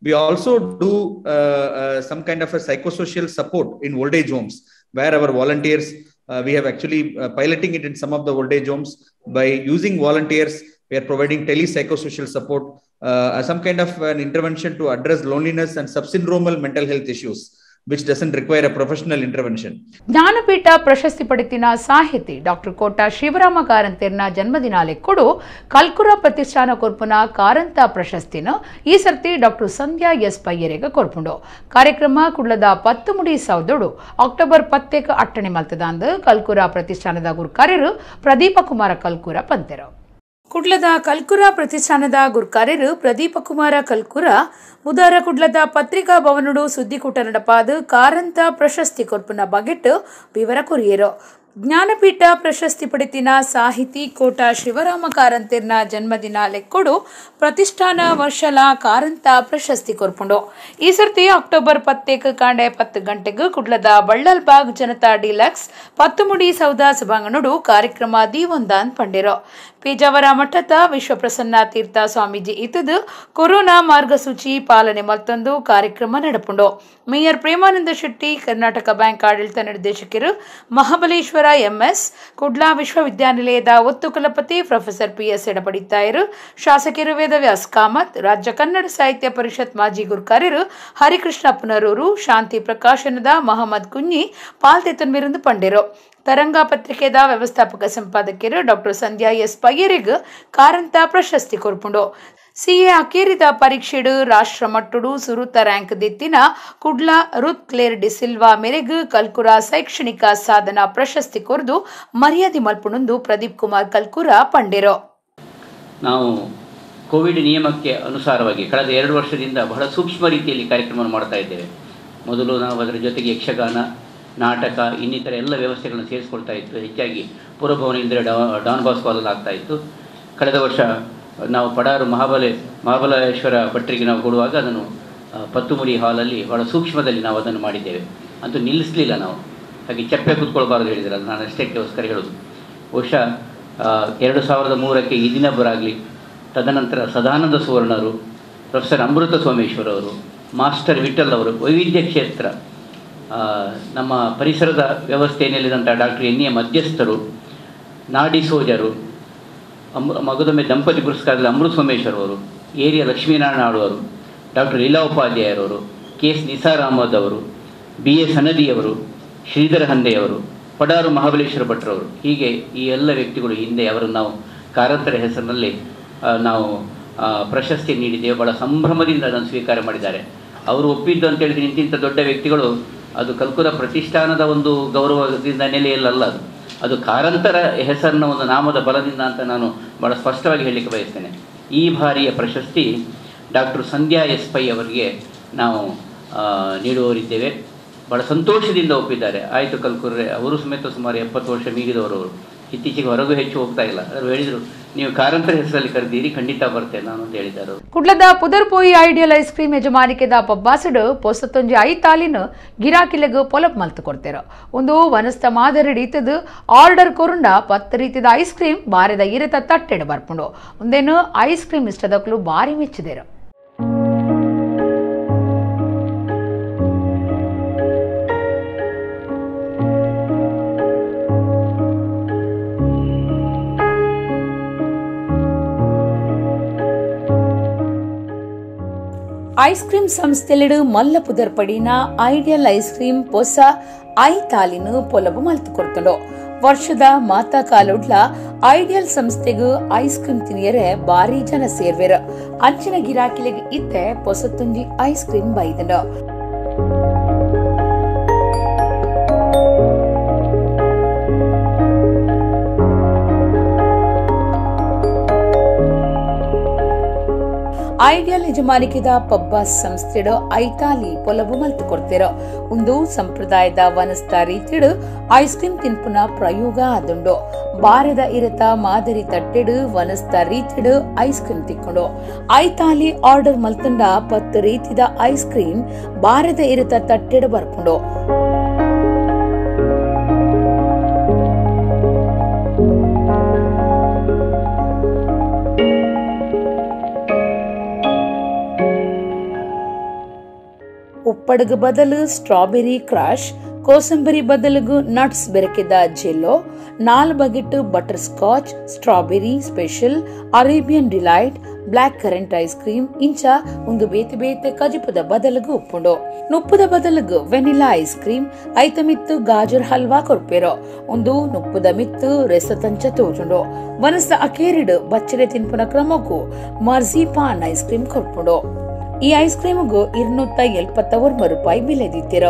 we also do uh, uh, some kind of a psychosocial support in old age homes, where our volunteers, uh, we have actually uh, piloting it in some of the old age homes. By using volunteers, we are providing tele-psychosocial support, uh, some kind of an intervention to address loneliness and subsyndromal mental health issues, which doesn't require a professional intervention. Jnanpith ಪ್ರಶಸ್ತಿ ಪಡೆದಿನ ಸಾಹಿತಿ doctor Kota Shivarama ಕಾರಂತೇರ್ನ ಜನ್ಮದಿನಾಲೆ ಕೊಡು ಕಲ್ಕುರ ಪ್ರತಿಷ್ಠಾನ ಕೊರ್ಪುನ ಕಾರಂತ ಪ್ರಶಸ್ತಿನ ಈ ಸರ್ತಿ ಡಾಕ್ಟರ್ ಸಂಧ್ಯಾ ಎಸ್ ಪೈಯರೆಗ ಕೊರ್ಪುಂಡು. ಕಾರ್ಯಕ್ರಮ ಕುಡ್ಲದ ಪತ್ತು ಮುಡಿ ಸೌದೋಡು ಅಕ್ಟೋಬರ್ ಪತ್ತೇಕ ಅಟ್ಟಣೆ ಮಲ್ತದಂದು ಕಲ್ಕುರ ಪ್ರತಿಷ್ಠಾನದ ಗುರುಕಾರ್ಯರು ಪ್ರದೀಪ ಕುಮಾರ ಕಲ್ಕುರ ಪಂತೆರು. ಕುಡ್ಲದ ಕಲ್ಕುರ ಪ್ರತಿಷ್ಠಾನದ ಗುರುಕಾರ್ಯರು ಪ್ರದೀಪ ಕುಮಾರ ಕಲ್ಕುರ ಮುದಾರ ಕುಡ್ಲದ ಪತ್ರಿಕಾ ಭವನುಡು ಸುದ್ದಿಕೂಟ ನಡಪಾದು ಕಾರಂತ ಪ್ರಶಸ್ತಿ ಕೊರ್ಪುನ ಬಗೆಟ್ ವಿವರ ಕೊರಿಯರು. ಜ್ಞಾನಪೀಠ ಪ್ರಶಸ್ತಿ ಪಡೆದಿನ ಸಾಹಿತಿ ಕೋಟ ಶಿವರಾಮ ಕಾರಂತೇರ್ನ ಜನ್ಮದಿನ ಲೆಕ್ಕೊಡು ಪ್ರತಿಷ್ಠಾನ ವರ್ಷಲ ಕಾರಂತ ಪ್ರಶಸ್ತಿ ಕೊರ್ಪುಂಡು. ಈ ಸರ್ತಿ ಅಕ್ಟೋಬರ್ ಪತ್ತೇಕ ಕಾಂಡೆ ಪತ್ತು ಗಂಟೆಗೂ ಕುಡ್ಲದ ಬಳ್ಳಲ್ಬಾಗ್ ಜನತಾ ಡಿಲಕ್ಸ್ ಪತ್ತು ಮುಡಿ ಸೌಧ ಸಭಾಂಗಣುಡು ಕಾರ್ಯಕ್ರಮ ದೀವೊಂದಾನ್ ಪಂಡೆರೋ. ಪೇಜಾವರ ಮಠದ ವಿಶ್ವಪ್ರಸನ್ನ ತೀರ್ಥ ಸ್ವಾಮೀಜಿ ಇತದು ಕೊರೋನಾ ಮಾರ್ಗಸೂಚಿ ಪಾಲನೆ ಮತ್ತೊಂದು ಕಾರ್ಯಕ್ರಮ ನಡಪುಂಡು. ಮೇಯರ್ ಪ್ರೇಮಾನಂದ ಶೆಟ್ಟಿ, ಕರ್ನಾಟಕ ಬ್ಯಾಂಕ್ ಆಡಳಿತ ನಿರ್ದೇಶಕರು ಮಹಾಬಲೇಶ್ವರ ಎಂಎಸ್, ಕುಡ್ಲಾ ವಿಶ್ವವಿದ್ಯಾನಿಲಯದ ಒತ್ತು ಕುಲಪತಿ ಪ್ರೊಫೆಸರ್ ಪಿಎಸ್ ಎಡಪಡಿತಾಯರು, ಶಾಸಕರು ವೇದವ್ಯಾಸ್ ಕಾಮತ್, ರಾಜ್ಯ ಕನ್ನಡ ಸಾಹಿತ್ಯ ಪರಿಷತ್ ಮಾಜಿ ಗುರುಕಾರ್ಯರು ಹರಿಕೃಷ್ಣ ಪುನರೂರು, ಶಾಂತಿ ಪ್ರಕಾಶನದ ಮಹಮ್ಮದ್ ಕುಂಜಿ ಪಾಲ್ತೆತನ್ಮಿರಂದು ಪಂಡೆರು. ತರಂಗ ಪತ್ರಿಕೆದ ವ್ಯವಸ್ಥಾಪಕ ಸಂಪಾದಕಿಯರು ಡಾಕ್ಟರ್ ಸಂಧ್ಯಾ ಎಸ್ ಪೈಯರಿಗ ಕಾರಂತ ಪ್ರಶಸ್ತಿ ಕೊರ್ಪುಂಡು. ಸಿಎ ಅಕೇರಿದ ಪರೀಕ್ಷೆಡು ರಾಷ್ಟ್ರ ಮಟ್ಟುಡು ಸುರುತ ರ್ಯಾಂಕ್ ದಿತ್ತಿನ ಕುಡ್ಲಾ ರುತ್ ಕ್ಲೇರ್ ಡಿಸಿಲ್ವಾ ಮೇರೆಗೆ ಕಲ್ಕುರ ಶೈಕ್ಷಣಿಕ ಸಾಧನ ಪ್ರಶಸ್ತಿ ಕೊರ್ದು ಮರ್ಯಾದೆ ಮಲ್ಪುಣಂದು ಪ್ರದೀಪ್ ಕುಮಾರ್ ಕಲ್ಕುರ ಪಂಡೆರೋ. ನಾವು ಕೋವಿಡ್ ನಿಯಮಕ್ಕೆ ಅನುಸಾರವಾಗಿ ಕಳೆದ ಎರಡು ವರ್ಷದಿಂದ ಬಹಳ ಸೂಕ್ಷ್ಮ ರೀತಿಯಲ್ಲಿ ಕಾರ್ಯಕ್ರಮವನ್ನು ಮಾಡ್ತಾ ಇದ್ದೇವೆ. ಮೊದಲು ನಾವು ಅದರ ಜೊತೆಗೆ ಯಕ್ಷಗಾನ, ನಾಟಕ, ಇನ್ನಿತರ ಎಲ್ಲ ವ್ಯವಸ್ಥೆಗಳನ್ನು ಸೇರಿಸ್ಕೊಳ್ತಾ ಇತ್ತು. ಹೆಚ್ಚಾಗಿ ಪೂರ್ವಭವನ ಇಂದರೆ ಡಾ ಡಾನ್ ಬಾಸ್ಕೋಲಲ್ಲಿ ಆಗ್ತಾಯಿತ್ತು. ಕಳೆದ ವರ್ಷ ನಾವು ಪಡಾರು ಮಹಾಬಲೆ ಮಹಾಬಲೇಶ್ವರ ಭಟ್ಟರಿಗೆ ನಾವು ಕೊಡುವಾಗ ಅದನ್ನು ಪತ್ತುಮುಡಿ ಹಾಲಲ್ಲಿ ಬಹಳ ಸೂಕ್ಷ್ಮದಲ್ಲಿ ನಾವು ಅದನ್ನು ಮಾಡಿದ್ದೇವೆ. ಅಂತೂ ನಿಲ್ಲಿಸಲಿಲ್ಲ ನಾವು. ಹಾಗೆ ಚಪ್ಪೆ ಕೂತ್ಕೊಳ್ಬಾರ್ದು ಹೇಳಿದರೆ ಅದು ನಾನು ಅಷ್ಟೇಗೋಸ್ಕರ ಹೇಳೋದು. ಬಹುಶಃ ಎರಡು ಸಾವಿರದ ಮೂರಕ್ಕೆ ಇದಿನಬ್ಬರಾಗಲಿ, ತದನಂತರ ಸದಾನಂದ ಸುವರ್ಣರು, ಪ್ರೊಫೆಸರ್ ಅಮೃತ ಸೋಮೇಶ್ವರ ಅವರು, ಮಾಸ್ಟರ್ ವಿಠಲ್ ಅವರು, ವೈವಿಧ್ಯ ಕ್ಷೇತ್ರ ನಮ್ಮ ಪರಿಸರದ ವ್ಯವಸ್ಥೆಯಲ್ಲಿದ್ದಂಥ ಡಾಕ್ಟರ್ ಎನ್ ಎ ಮಧ್ಯಸ್ಥರು, ನಾಡಿ ಸೋಜರು, ಅಮೃ ಮಗದೊಮ್ಮೆ ದಂಪತಿ ಪುರಸ್ಕಾರದಲ್ಲಿ ಅಮೃತ ಸೋಮೇಶ್ವರ್ ಅವರು, ಏರಿಯ ಲಕ್ಷ್ಮೀನಾರಾಯಣ ಆಳ್ವರು, ಡಾಕ್ಟರ್ ಲೀಲಾ ಉಪಾಧ್ಯಾಯರವರು, ಕೆ ಎಸ್ ನಿಸಾರ್ ಅಹಮದ್ ಅವರು, ಬಿ ಎಸ್ ಹನದಿಯವರು, ಶ್ರೀಧರ್ ಹಂದೆಯವರು, ಪಡಾರು ಮಹಾಬಲೇಶ್ವರ ಭಟ್ರವರು, ಹೀಗೆ ಈ ಎಲ್ಲ ವ್ಯಕ್ತಿಗಳು ಹಿಂದೆ ಅವರನ್ನು ನಾವು ಕಾರಂತರ ಹೆಸರಿನಲ್ಲಿ ನಾವು ಪ್ರಶಸ್ತಿ ನೀಡಿದ್ದೇವೆ. ಭಾಳ ಸಂಭ್ರಮದಿಂದ ಅದನ್ನು ಸ್ವೀಕಾರ ಮಾಡಿದ್ದಾರೆ. ಅವರು ಒಪ್ಪಿದ್ದು ಅಂತೇಳಿದ್ರೆ ಇಂತಿಂಥ ದೊಡ್ಡ ವ್ಯಕ್ತಿಗಳು ಅದು ಕಲ್ಕುರ ಪ್ರತಿಷ್ಠಾನದ ಒಂದು ಗೌರವದಿಂದ ನೆಲೆಯಲ್ಲ, ಅದು ಅದು ಕಾರಂತರ ಹೆಸರಿನ ಒಂದು ನಾಮದ ಬಲದಿಂದ ಅಂತ ನಾನು ಭಾಳ ಸ್ಪಷ್ಟವಾಗಿ ಹೇಳಲಿಕ್ಕೆ ಬಯಸ್ತೇನೆ. ಈ ಬಾರಿಯ ಪ್ರಶಸ್ತಿ ಡಾಕ್ಟರ್ ಸಂಧ್ಯಾ ಎಸ್ ಪೈ ಅವರಿಗೆ ನಾವು ನೀಡುವವರಿದ್ದೇವೆ. ಭಾಳ ಸಂತೋಷದಿಂದ ಒಪ್ಪಿದ್ದಾರೆ. ಆಯಿತು, ಕಲ್ಕುರ್ರೆ ಅವರು ಸಮೇತ ಸುಮಾರು ಎಪ್ಪತ್ತು ವರ್ಷ ಮೀಗಿದವರು. ಅವರು ಇತ್ತೀಚೆಗೆ ಹೊರಗೂ ಹೆಚ್ಚು ಹೋಗ್ತಾ ಇಲ್ಲ. ಅವರು ಹೇಳಿದರು, ನೀವು ಕಾರಂತರ ಹೆಸರಲ್ಲಿ ಕರೆದಿರಿ, ಖಂಡಿತ ಬರ್ತೇನೆ ನಾನು ಅಂತ ಹೇಳಿದ್ದಾರೆ. ಕುಡ್ಲದ ಪುದರ್ಪೋಯಿ ಐಡಿಯಲ್ ಐಸ್ ಕ್ರೀಮ್ ಯಜಮಾನಿಕೆದ ಪಬ್ಬಾಸಡು ಪೊಸತ್ತೊಂಜಿ ಐತಾಲಿನ ಗಿರಾಕಿಲೆಗೆ ಪೊಲಪ್ ಮಲ್ತು ಕೊಡ್ತೇರು. ಒಂದು ವನಸ್ತ ಮಾದರಿ ಇತದು ಆರ್ಡರ್ ಕೊರುಂಡ ಪತ್ತು ರೀತಿಯದ ಐಸ್ ಕ್ರೀಮ್ ಬಾರದ ಇರತ ತಟ್ಟೆಡು ಬರ್ಪುಂಡು. ಒಂದೇನು ಐಸ್ ಕ್ರೀಮ್ ಇಷ್ಟದಕ್ಕೂ ಭಾರಿ ಮೆಚ್ಚಿದೇರು. ಐಸ್ ಕ್ರೀಮ್ ಸಂಸ್ಥೆಲೆಡು ಮಲ್ಲ ಪುದರ್ಪಡಿನ ಐಡಿಯಲ್ ಐಸ್ ಕ್ರೀಮ್ ಪೊಸ ಐ ತಾಲಿನ ಪೊಲಬು ಮಲ್ತು ಕೊಡ್ತುಂಡು. ವರ್ಷದ ಮಾತಾ ಕಾಲೋಡ್ಲ ಐಡಿಯಲ್ ಸಂಸ್ಥೆಗೂ ಐಸ್ ಕ್ರೀಮ್ ತಿನಿಯರೆ ಭಾರಿ ಜನ ಸೇರ್ವೆರ. ಅಂಚಿನ ಗಿರಾಕಿಲೆಗೆ ಇತ್ತೆ ಪೊಸತ್ತುಂಜಿ ಐಸ್ ಕ್ರೀಮ್ ಬೈದನ. ಐಡಿಯಲ್ ಯಜಮಾನಿಕೆದ ಪಬ್ಬ ಸಂಸ್ಥೆಡು ಐತಾಲಿ ಪೊಲಬು ಮಲ್ತು ಕೊಡ್ತಿರೋ ಒಂದು ಸಂಪ್ರದಾಯದ ವನಸ್ತ ರೀತಿಡು ಐಸ್ ಕ್ರೀಮ್ ತಿನ್ಪುನ ಪ್ರಯೋಗ ಆದುಂಡು. ಬಾರದ ಇರತ ಮಾದರಿ ತಟ್ಟೆಡು ವನಸ್ತ ರೀತಿಡು ಐಸ್ ಕ್ರೀಮ್ ತಿಕ್ಕೊಂಡು ಐತಾಲಿ ಆರ್ಡರ್ ಮಲ್ತುಂಡ ಪತ್ತು ರೀತಿದ ಐಸ್ ಕ್ರೀಮ್ ಬಾರದ ಇರತ ತಟ್ಟೆಡು ಬರ್ಕೊಂಡು ಉಪ್ಪಡಗು ಬದಲು ಸ್ಟ್ರಾಬೆರಿ ಕ್ರಾಶ್, ಕೋಸಂಬರಿ ಬದಲಿಗೂ ನಟ್ಸ್ ಬೆರಕಿದ ಜೆಲ್ಲೋ, ನಾಲ್ ಬಗೆಟ್ಟು butter scotch, strawberry special, Arabian delight, black currant ice cream ಇಂಚ ಒಂದು ಬೇತೆ ಬೇತೆ ಕಜಿಪುದ ಬದಲಿಗೂ ಉಪ್ಪುಂಡು. ನುಪ್ಪುದ ಬದಲಿಗೂ ವೆನಿಲಾ ಐಸ್ ಕ್ರೀಮ್ ಐತ ಮಿತ್ತು ಗಾಜರ್ ಹಲ್ವಾ ಕೊರ್ಪೆರೋ ಒಂದು ನುಪ್ಪುದ ಮಿತ್ತು ರೆಸ ತಂಚ ತೋಜುಂಡು. ವನಸ ಅಕೇರಿಡು ಬಚ್ಚಲೆ ತಿನ್ಪುನ ಕ್ರಮಕ್ಕೂ ಮರ್ಜಿಪಾನ್ ಐಸ್ ಕ್ರೀಮ್ ಕೊರ್ಪುಂಡು. ಈ ಐಸ್ ಕ್ರೀಮ್ಗೂ ಇನ್ನೂತ ಎಲ್ಪತ್ತ ಒಂದು ರೂಪಾಯಿ ಬೆಲೆದಿತ್ತಿರೋ.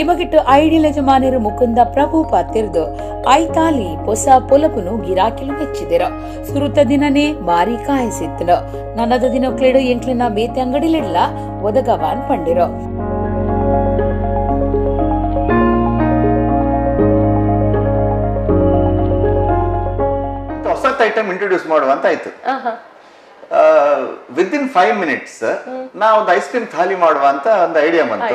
ಇಮಗಿಟ್ಟು ಐಡಿಯಲ್ ಯಜಮಾನರು ಮುಕುಂದ ಪ್ರಭು ಪಾತಿರ್ದು ಐತಾಲಿ ಹೊಸ ಪೊಲಪುನು ಗಿರಾಕಿಲು ಹೆಚ್ಚಿದಿರ. ಸುರುತ ದಿನನೇ ಮಾರಿ ಕಾಯಿಸಿತ್ತಿರೋ. ನನ್ನದ ದಿನಕ್ಲೆಡು ಎಂಕ್ಲಿನ ಬೇತೆ ಅಂಗಡಿಲಿಡ್ಲ ಒದಗವಾನ್ ಪಂಡಿರೋ. ಐಟಮ್ ಇಂಟ್ರೊಡ್ಯೂಸ್ ಮಾಡುವಂತಾಯ್ತು. ವಿತ್ ಇನ್ ಫೈವ್ ಮಿನಿಟ್ಸ್ ನಾವು ಒಂದು ಐಸ್ ಕ್ರೀಮ್ ಥಾಲಿ ಮಾಡುವ ಅಂತ ಒಂದು ಐಡಿಯಾ ಬಂತು.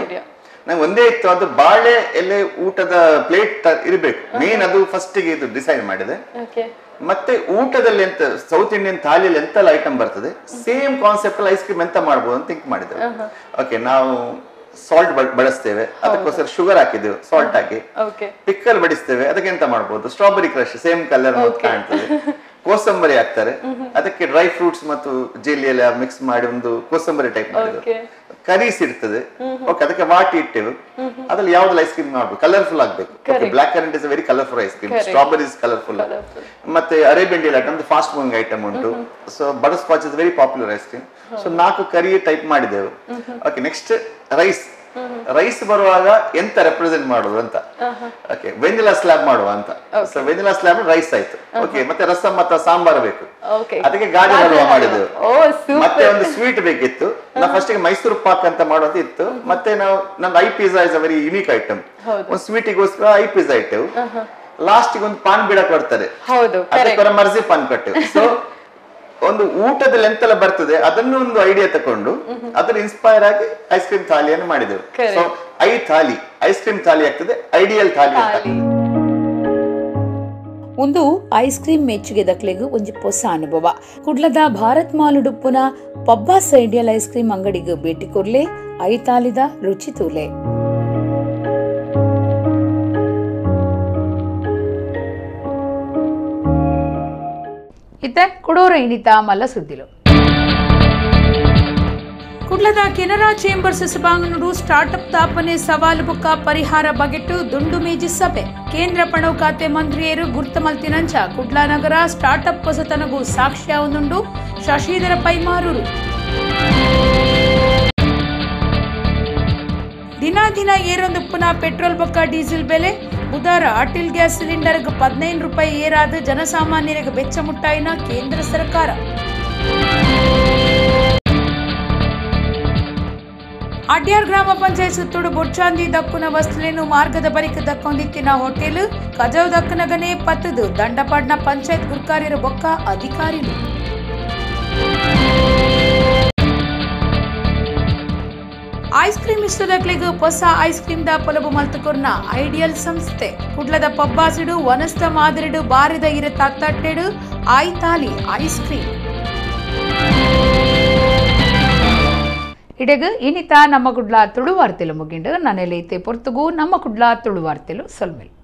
ನಂಗೆ ಒಂದೇ ಇತ್ತು, ಅದು ಬಾಳೆ ಎಲೆ ಊಟದ ಪ್ಲೇಟ್ ಇರಬೇಕು ಮೇನ್, ಅದು ಫಸ್ಟ್ ಗೆ ಇದು ಡಿಸೈಡ್ ಮಾಡಿದೆ. ಮತ್ತೆ ಊಟದಲ್ಲಿ ಎಂತ ಸೌತ್ ಇಂಡಿಯನ್ ಥಾಲಿಯಲ್ಲಿ ಎಂತೆಲ್ಲ ಐಟಮ್ ಬರ್ತದೆ, ಸೇಮ್ ಕಾನ್ಸೆಪ್ಟ್ ಅಲ್ಲಿ ಐಸ್ ಕ್ರೀಮ್ ಎಂತ ಮಾಡಬಹುದು ಅಂತ ಥಿಂಕ್ ಮಾಡಿದ್ದೇವೆ. ಓಕೆ, ನಾವು ಸಾಲ್ಟ್ ಬಳಸ್ತೇವೆ, ಅದಕ್ಕೋಸ್ಕರ ಶುಗರ್ ಹಾಕಿದ್ದೇವೆ, ಸಾಲ್ಟ್ ಹಾಕಿ ಪಿಕ್ಕಲ್ ಬಡಿಸ್ತೇವೆ, ಅದಕ್ಕೆ ಎಂತ ಮಾಡಬಹುದು, ಸ್ಟ್ರಾಬೆರಿ ಕ್ರಶ್ ಸೇಮ್ ಕಲರ್ ಕಾಣ್ತದೆ, ಕೋಸಂಬರಿ ಹಾಕ್ತಾರೆ, ಅದಕ್ಕೆ ಡ್ರೈ ಫ್ರೂಟ್ಸ್ ಮತ್ತು ಜೆಲ್ಲಿ ಎಲ್ಲ ಮಿಕ್ಸ್ ಮಾಡಿ ಒಂದು ಕೋಸಂಬರಿ ಟೈಪ್ ಮಾಡಿದ್ರು, ಕರೀಸ್ ಇರ್ತದೆ. ಓಕೆ, ಅದಕ್ಕೆ ವಾಟಿ ಇಟ್ಟೆವು, ಅದ್ರಲ್ಲಿ ಯಾವ್ದು ಐಸ್ ಕ್ರೀಮ್ ಮಾಡಬೇಕು, ಕಲರ್ಫುಲ್ ಆಗ್ಬೇಕು. Block current is very colourful ice cream, strawberry is colourful, ಮತ್ತೆ ಅರೇಬಿಯನ್ ಡಿಲೈಟ್ ಒಂದು ಫಾಸ್ಟ್ ಮೂವಿಂಗ್ ಐಟಮ್ ಉಂಟು. So butter scotch is very popular ice cream. So ನಾಲ್ಕು ಕರಿ ಟೈಪ್ ಮಾಡಿದೆವು. ಓಕೆ, ನೆಕ್ಸ್ಟ್ ರೈಸ್ ರೈಸ್ ಬರುವಾಗ ಎಂತ represent ಮಾಡುದು ಅಂತ, okay vanilla slab ಮಾಡುವ ಅಂತ. ಸೊ ವೆನಿಲಾ ಸ್ಲಾಬ್ ರೈಸ್ ಆಯ್ತು. ಓಕೆ, ಮತ್ತೆ ರಸಂ ಮತ್ತು ಸಾಂಬಾರ್ ಬೇಕು, ಅದಕ್ಕೆ ಗಾಜರ್ ಹಲ್ವಾ ಮಾಡಿದೆವು. ಮತ್ತೆ ಒಂದು ಸ್ವೀಟ್ ಬೇಕಿತ್ತು, ನಾವು ಫಸ್ಟ್ ಗೆ ಮೈಸೂರು ಪಾಕ್ ಅಂತ ಮಾಡೋದು ಇತ್ತು. ಮತ್ತೆ ನಾವು ನಮ್ದು I pizza is a very unique item, ಒಂದು ಸ್ವೀಟಿಗೋಸ್ಕರ ಐ ಪಿಜ್ಜಾ ಇಟ್ಟೆವು. ಲಾಸ್ಟ್ ಗೆ ಒಂದು ಪಾನ್ ಬಿಡ ಕೊಡ್ತಾರೆ, ಅದಕ್ಕೋರ ಮರ್ಜಿ ಪಾನ್ ಕೊಟ್ಟೆವು. ಸೊ ಒಂದು ಊಟದಲ್ಲಿ ಎಂತೆಲ್ಲ ಬರ್ತದೆ ಅದನ್ನು ಒಂದು ಐಡಿಯಾ ತಕೊಂಡು ಅದ್ರ ಇನ್ಸ್ಪೈರ್ ಆಗಿ ಐಸ್ ಕ್ರೀಮ್ ಥಾಲಿಯನ್ನು ಮಾಡಿದೆವು. ಸೊ ಐ ಥಾಲಿ ಐಸ್ ಕ್ರೀಮ್ ಥಾಲಿ ಆಗ್ತದೆ, ಐಡಿಯಲ್ ಥಾಲಿ ಆಗ್ತದೆ. ಒಂದು ಐಸ್ ಕ್ರೀಮ್ ಮೆಚ್ಚುಗೆ ದಕ್ಲೆಗೂ ಒಂಜಿ ಹೊಸ ಅನುಭವ. ಕುಡ್ಲದ ಭಾರತ್ ಮಾಲುಡುಪ್ಪುನ ಪಬ್ಬಾಸ್ ಐಡಿಯಲ್ ಐಸ್ ಕ್ರೀಮ್ ಅಂಗಡಿಗೂ ಭೇಟಿ ಕೊಡ್ಲೆ, ಐತಾಲಿದ ರುಚಿ ತೂಲೆ. ಇತ್ತೆ ಕುಡೋರ ಇಣಿತ ಮಲ್ಲ ಸುದ್ದಿಲು. ಕುಡ್ಲದ ಕೆನರಾ ಚೇಂಬರ್ ಸೆಸಬಾಂಗನೂರು ಸ್ಟಾರ್ಟ್ಅಪ್ ತಾಪನೆ ಸವಾಲು ಬುಕ್ಕ ಪರಿಹಾರ ಬಗೆಟ್ಟು ದುಂಡು ಮೇಜಿ ಸಭೆ. ಕೇಂದ್ರ ಪಣವು ಖಾತೆ ಮಂತ್ರಿಯರು ಗುರ್ತಮಲ್ತಿನಂಚ ಕುಡ್ಲಾ ನಗರ ಸ್ಟಾರ್ಟ್ಅಪ್ ಹೊಸತನಗೂ ಸಾಕ್ಷ್ಯ ಒಂದುಂಡು ಶಶಿಧರ ಪೈಮಾರೂರು. ದಿನ ದಿನ ಏರೊಂದುಪ್ಪುನ ಪೆಟ್ರೋಲ್ ಬೊಕ್ಕ ಡೀಸೆಲ್ ಬೆಲೆ. ಬುಧವಾರ ಅಟಿಲ್ ಗ್ಯಾಸ್ ಸಿಲಿಂಡರ್ಗೆ ಹದಿನೈದು ರೂಪಾಯಿ ಏರಾದ ಜನಸಾಮಾನ್ಯರಿಗೆ ಬೆಚ್ಚ ಮುಟ್ಟಾಯಿನ ಕೇಂದ್ರ ಸರ್ಕಾರ. ಅಡ್ಯಾರ್ ಗ್ರಾಮ ಪಂಚಾಯತ್ ಸುತ್ತೋಡು ಬೊಟ್ಚಾಂದಿ ದಕ್ಕುನ ವಸ್ತುಲೇನು ಮಾರ್ಗದ ಬಳಿಕ ದಕ್ಕೊಂದಿತ್ತಿನ ಹೋಟೆಲ್ ಕಜಾವ್ ದಕ್ಕನಗನೇ ಪತ್ತದು ದಂಡಪಾಡ್ನ ಪಂಚಾಯತ್ ಗುರ್ಕಾರ್ಯರ ಬೊಕ್ಕ ಅಧಿಕಾರಿಗಳು. ಐಸ್ ಕ್ರೀಮ್ ಇಷ್ಟದಕ್ಲೆಗೂ ಹೊಸ ಐಸ್ ಕ್ರೀಮ್ ದ ಪೊಲಬು ಮಲ್ತುಕೊರ್ನ ಐಡಿಯಲ್ ಸಂಸ್ಥೆ. ಕುಡ್ಲದ ಪಬ್ಬಾಸಿಡು ವನಸ್ತ ಮಾದರಿಡು ಬಾರಿದ ಇರತ ತಟ್ಟೆಡು ಐತಾಲಿ ಐಸ್ ಕ್ರೀಮ್ ಇಡೆಗು ಇನಿತ ನಮ್ಮ ಕುಡ್ಲಾ ತುಳುವಾರ್ತೆಲು ಮುಗಿಂಡು. ನನೆಲೆ ಇತ್ತೆ ಪೊರ್ತುಗು ನಮ್ಮ ಕುಡ್ಲಾ ತುಳುವಾರ್ತೆಲು ಸೊಲ್ಮೆಲ್.